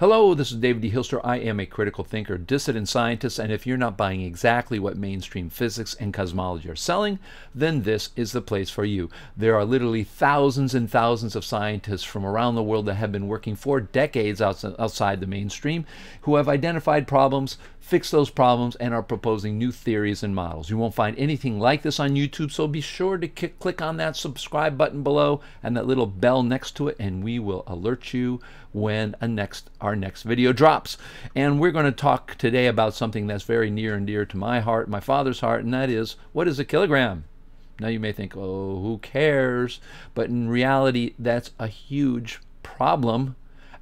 Hello, this is David de Hilster. I am a critical thinker, dissident scientist, and if you're not buying exactly what mainstream physics and cosmology are selling, then this is the place for you. There are literally thousands and thousands of scientists from around the world that have been working for decades outside the mainstream, who have identified problems, fixed those problems, and are proposing new theories and models. You won't find anything like this on YouTube, so be sure to click on that subscribe button below and that little bell next to it, and we will alert you when our next video drops. And we're going to talk today about something that's very near and dear to my heart, my father's heart, and that is, what is a kilogram? Now you may think, oh, who cares? But in reality, that's a huge problem.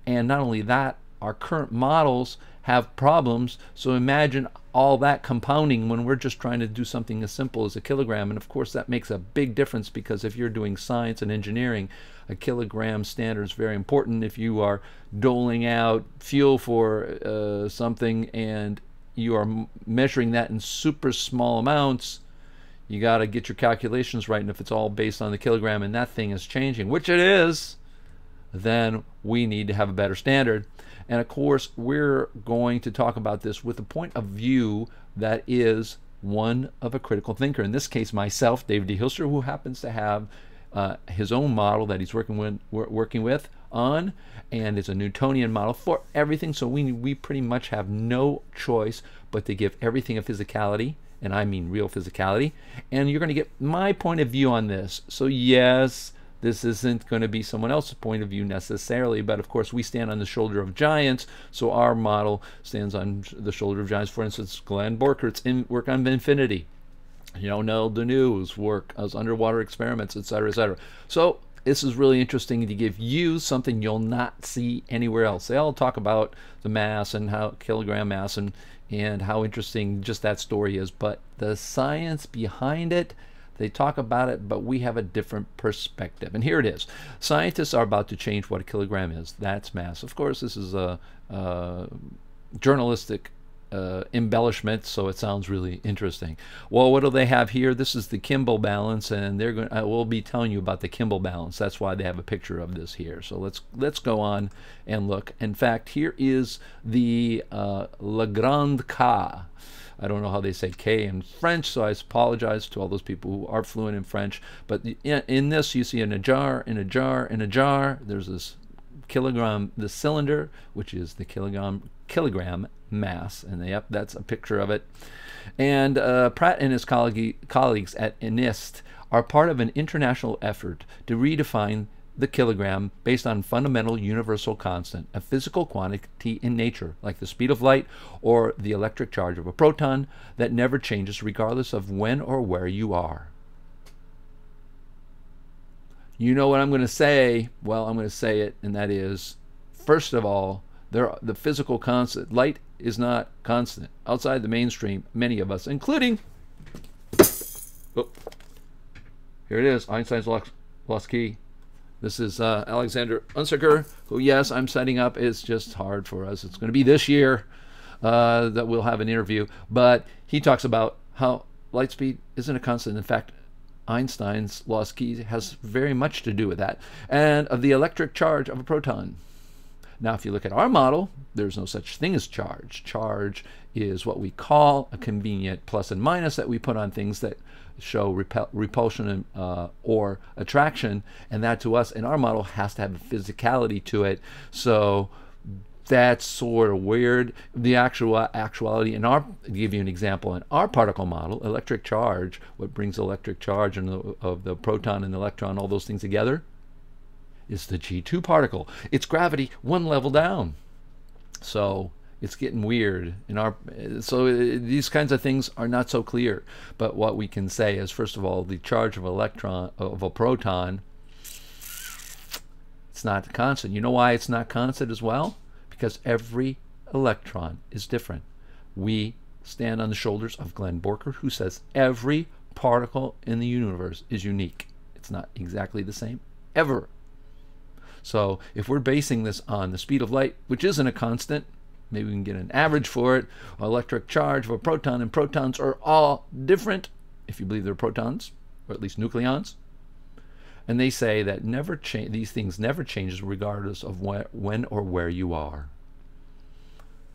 And not only that, our current models have problems, so imagine all that compounding when we're just trying to do something as simple as a kilogram. And of course that makes a big difference, because if you're doing science and engineering, a kilogram standard is very important. If you are doling out fuel for something and you are measuring that in super small amounts, you got to get your calculations right. And if it's all based on the kilogram and that thing is changing, which it is, then we need to have a better standard. And of course, we're going to talk about this with a point of view that is one of a critical thinker. In this case, myself, David de Hilster, who happens to have his own model that he's working with on, and it's a Newtonian model for everything. So we pretty much have no choice but to give everything a physicality, and I mean real physicality. And you're going to get my point of view on this. So yes, this isn't going to be someone else's point of view necessarily, but of course we stand on the shoulder of giants, so our model stands on the shoulder of giants. For instance, Glenn Borchardt's work on infinity, you know, Noel Deneuve's work as underwater experiments, etc., etc. So this is really interesting to give you something you'll not see anywhere else. They all talk about the mass and how kilogram mass and how interesting just that story is, but the science behind it, they talk about it, but we have a different perspective. And here it is. Scientists are about to change what a kilogram is. That's mass. Of course, this is a journalistic embellishment, so it sounds really interesting. Well, what do they have here? This is the Kibble balance, and they're going. I will be telling you about the Kibble balance. That's why they have a picture of this here. So let's go on and look. In fact, here is the Le Grand K. I don't know how they say K in French, so I apologize to all those people who are fluent in French. But in this, you see in a jar. There's this kilogram, the cylinder, which is the kilogram mass, and yep, that's a picture of it. And Pratt and his colleagues at NIST are part of an international effort to redefine the kilogram based on fundamental universal constant, a physical quantity in nature, like the speed of light or the electric charge of a proton, that never changes regardless of when or where you are. You know what I'm going to say? Well, I'm going to say it, and that is, first of all, the physical constant, light is not constant. Outside the mainstream, many of us, including, oh, here it is, Einstein's lost key. This is Alexander Unzicker, who, yes, I'm setting up. It's just hard for us. It's going to be this year that we'll have an interview. But he talks about how light speed isn't a constant. In fact, Einstein's lost key has very much to do with that. And of the electric charge of a proton. Now, if you look at our model, there's no such thing as charge. Charge is what we call a convenient plus and minus that we put on things that show repulsion or attraction, and that to us in our model has to have a physicality to it. So that's sort of weird. The actuality in our, to give you an example, in our particle model, electric charge, what brings electric charge and of the proton and electron, all those things together, is the G2 particle. It's gravity one level down. So it's getting weird in our, so these kinds of things are not so clear. But what we can say is, first of all, the charge of a proton, it's not constant. You know why it's not constant as well? Because every electron is different. We stand on the shoulders of Glenn Borchardt, who says every particle in the universe is unique. It's not exactly the same ever. So if we're basing this on the speed of light, which isn't a constant, maybe we can get an average for it, electric charge of a proton, and protons are all different, if you believe they're protons, or at least nucleons. And they say that these things never changes regardless of when or where you are.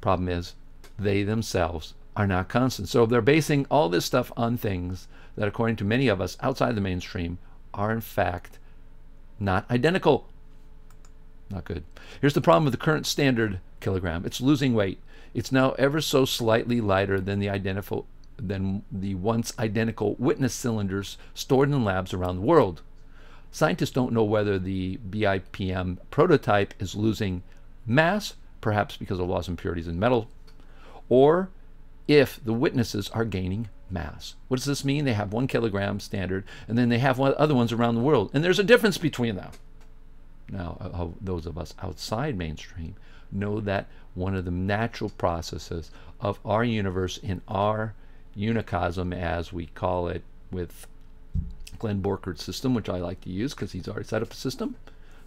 Problem is they themselves are not constant. So they're basing all this stuff on things that, according to many of us outside the mainstream, are in fact not identical. Not good. Here's the problem with the current standard kilogram. It's losing weight. It's now ever so slightly lighter than the once identical witness cylinders stored in labs around the world. Scientists don't know whether the BIPM prototype is losing mass, perhaps because of loss of impurities in metal, or if the witnesses are gaining mass. What does this mean? They have 1 kilogram standard, and then they have other ones around the world, and there's a difference between them. Now, those of us outside mainstream know that one of the natural processes of our universe, in our unicosm, as we call it, with Glenn Borchardt's system, which I like to use because he's already set up a system,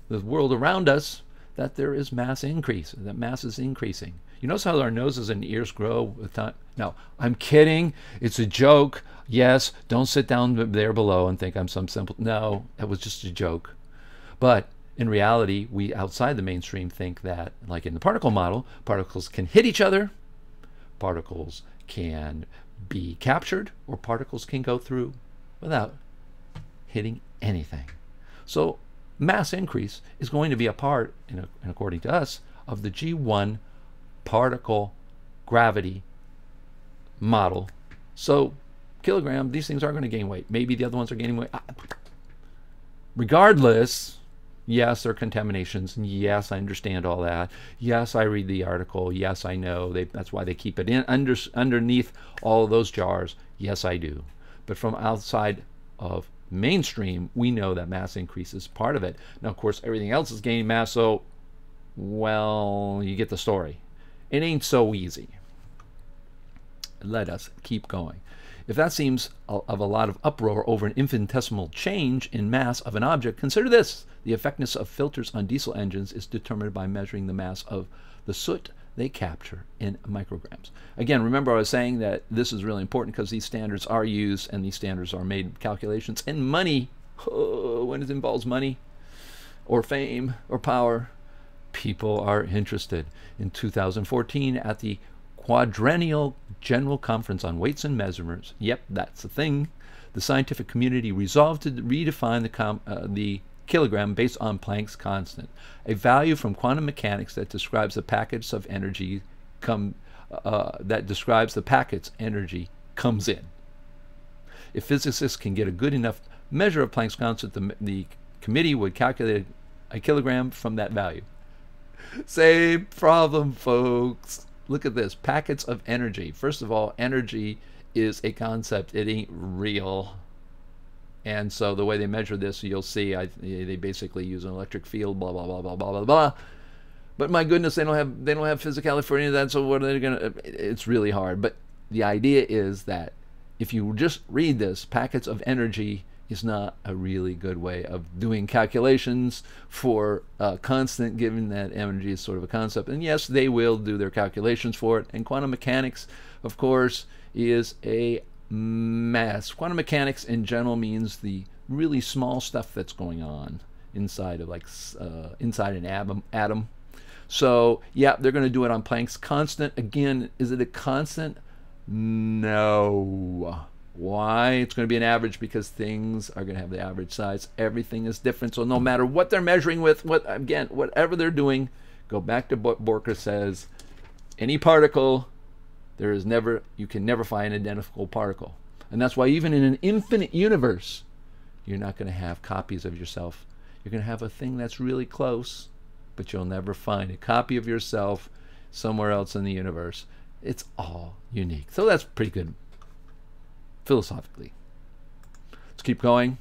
the world around us, that there is mass increase, that mass is increasing. You notice how our noses and ears grow with time? No, I'm kidding. It's a joke. Yes, don't sit down there below and think I'm some simple. No, that was just a joke. But in reality, we outside the mainstream think that, like in the particle model, particles can hit each other, particles can be captured, or particles can go through without hitting anything. So mass increase is going to be a part, and according to us, of the G1 particle gravity model. So kilogram, these things are going to gain weight. Maybe the other ones are gaining weight. Regardless, yes, there are contaminations. Yes, I understand all that. Yes, I read the article. Yes, I know. That's why they keep it in underneath all of those jars. Yes, I do. But from outside of mainstream, we know that mass increase is part of it. Now, of course, everything else is gaining mass, so, well, you get the story. It ain't so easy. Let us keep going. If that seems of a lot of uproar over an infinitesimal change in mass of an object, consider this. The effectiveness of filters on diesel engines is determined by measuring the mass of the soot they capture in micrograms. Again, remember I was saying that this is really important because these standards are used and these standards are made calculations. And money, oh, when it involves money or fame or power, people are interested. In 2014 at the Quadrennial General Conference on Weights and Measurements, yep, that's the thing, the scientific community resolved to redefine the kilogram based on Planck's constant, a value from quantum mechanics that describes the packets of energy comes in. If physicists can get a good enough measure of Planck's constant, the committee would calculate a kilogram from that value. Same problem, folks. Look at this, packets of energy. First of all, energy is a concept. It ain't real. And so the way they measure this, you'll see, they basically use an electric field, blah, blah, blah, blah, blah, blah, blah. But my goodness, they don't have physicality for any of that, so what are they gonna, it's really hard. But the idea is that if you just read this, packets of energy is not a really good way of doing calculations for a constant, given that energy is sort of a concept. And yes, they will do their calculations for it. And quantum mechanics, of course, is a mass. Quantum mechanics in general means the really small stuff that's going on inside of, like, inside an atom. So yeah, they're going to do it on Planck's constant. Again, is it a constant? No. Why? It's going to be an average because things are going to have the average size. Everything is different. So no matter what they're measuring with, whatever they're doing, go back to what Borchardt says. Any particle, you can never find an identical particle. And that's why even in an infinite universe, you're not going to have copies of yourself. You're going to have a thing that's really close, but you'll never find a copy of yourself somewhere else in the universe. It's all unique. So that's pretty good. Philosophically, let's keep going.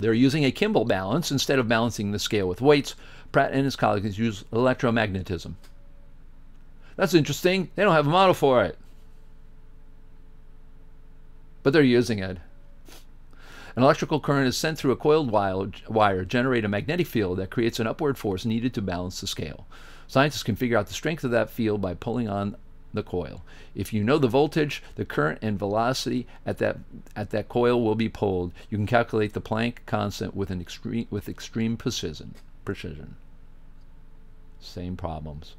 They're using a Kibble balance instead of balancing the scale with weights. Pratt and his colleagues use electromagnetism. That's interesting. They don't have a model for it, but they're using it. An electrical current is sent through a coiled wire, generate a magnetic field that creates an upward force needed to balance the scale. Scientists can figure out the strength of that field by pulling on the coil. If you know the voltage, the current, and velocity at that coil will be pulled, you can calculate the Planck constant with extreme precision. Same problems.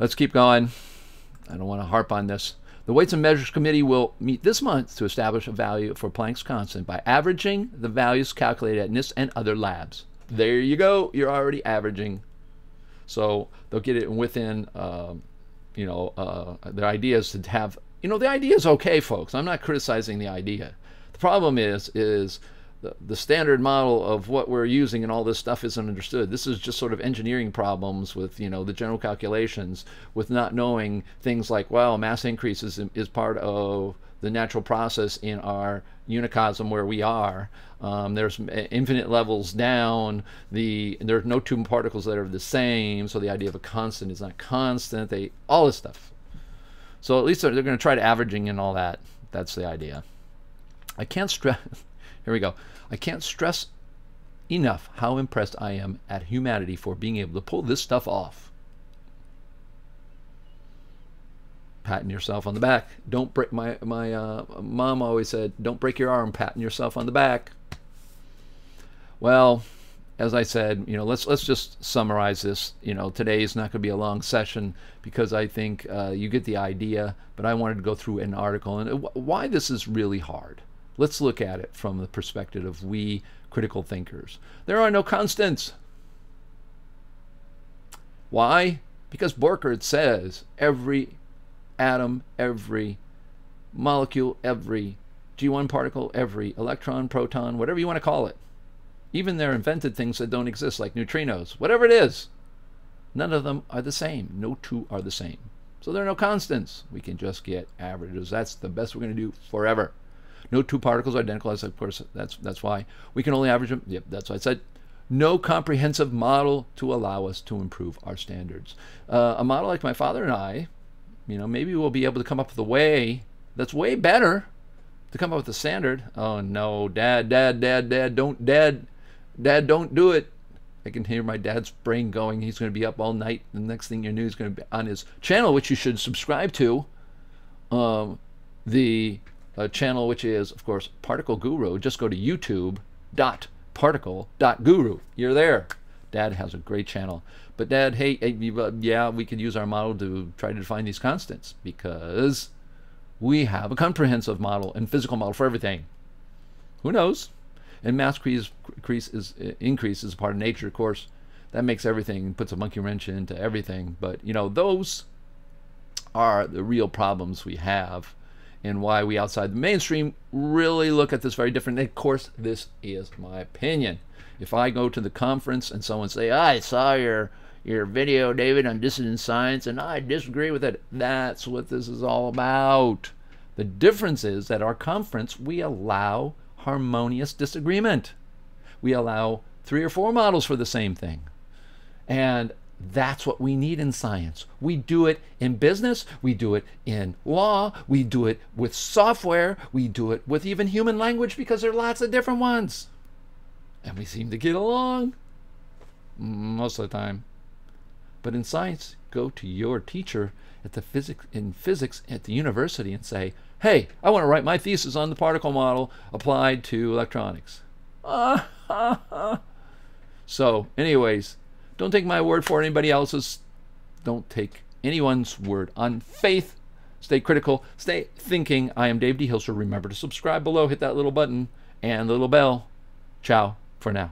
Let's keep going. I don't want to harp on this. The Weights and Measures Committee will meet this month to establish a value for Planck's constant by averaging the values calculated at NIST and other labs. There you go. You're already averaging. So they'll get it within, their idea is to have, the idea is okay, folks. I'm not criticizing the idea. The problem is the standard model of what we're using and all this stuff isn't understood. This is just sort of engineering problems with, the general calculations, with not knowing things like, well, mass increase is part of the natural process in our unicosm where we are. There's infinite levels down. There's no two particles that are the same, so the idea of a constant is not constant. All this stuff. So at least they're going to try to averaging and all that. That's the idea. I can't stress... Here we go. I can't stress enough how impressed I am at humanity for being able to pull this stuff off. Patting yourself on the back. Don't break my mom always said, don't break your arm patting yourself on the back. Well, as I said, let's just summarize this. Today is not going to be a long session because I think you get the idea, but I wanted to go through an article and why this is really hard. Let's look at it from the perspective of we critical thinkers. There are no constants. Why? Because Borchardt says every atom, every molecule, every G1 particle, every electron, proton, whatever you want to call it, even their invented things that don't exist like neutrinos, whatever it is, none of them are the same. No two are the same. So there are no constants. We can just get averages. That's the best we're going to do forever. No two particles are identical, of course, that's why. We can only average them, yep, that's why I said. No comprehensive model to allow us to improve our standards. A model like my father and I, maybe we'll be able to come up with a way that's way better to come up with a standard. Oh no, dad, don't do it. I can hear my dad's brain going, he's gonna be up all night. The next thing you know, he's gonna be on his channel, which you should subscribe to. The channel, which is, of course, Particle Guru. Just go to youtube.particle.guru. You're there. Dad has a great channel. But Dad, yeah, we could use our model to try to define these constants because we have a comprehensive model and physical model for everything. Who knows? And mass increase is a part of nature, of course. That makes everything, puts a monkey wrench into everything. But, those are the real problems we have, and why we outside the mainstream really look at this very different. And of course, this is my opinion. If I go to the conference and someone say, I saw your video, David, on dissident science, and I disagree with it, that's what this is all about. The difference is that our conference, we allow harmonious disagreement. We allow 3 or 4 models for the same thing. And that's what we need in science. We do it in business, we do it in law, we do it with software, we do it with even human language because there are lots of different ones. And we seem to get along most of the time. But in science, go to your teacher at the physics at the university and say, hey, I want to write my thesis on the particle model applied to electronics. So anyways, don't take my word for anybody else's. Don't take anyone's word on faith. Stay critical. Stay thinking. I am Dave de Hilster. Remember to subscribe below. Hit that little button and the little bell. Ciao for now.